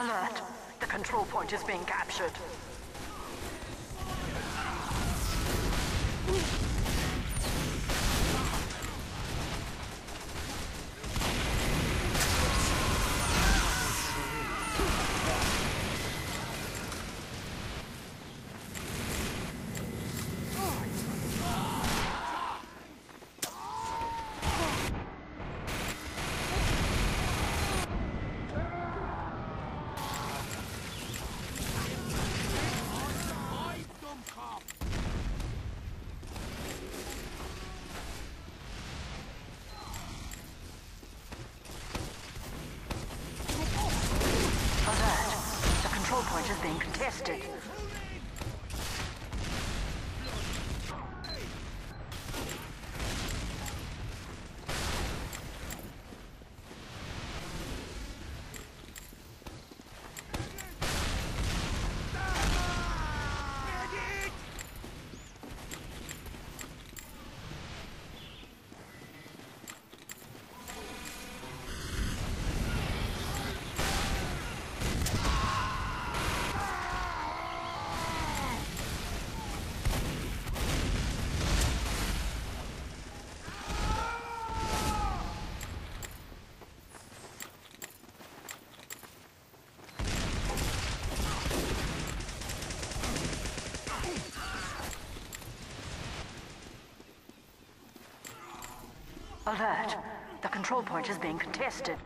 Alert! The control point is being captured. Point is being contested. Alert! The control point is being contested.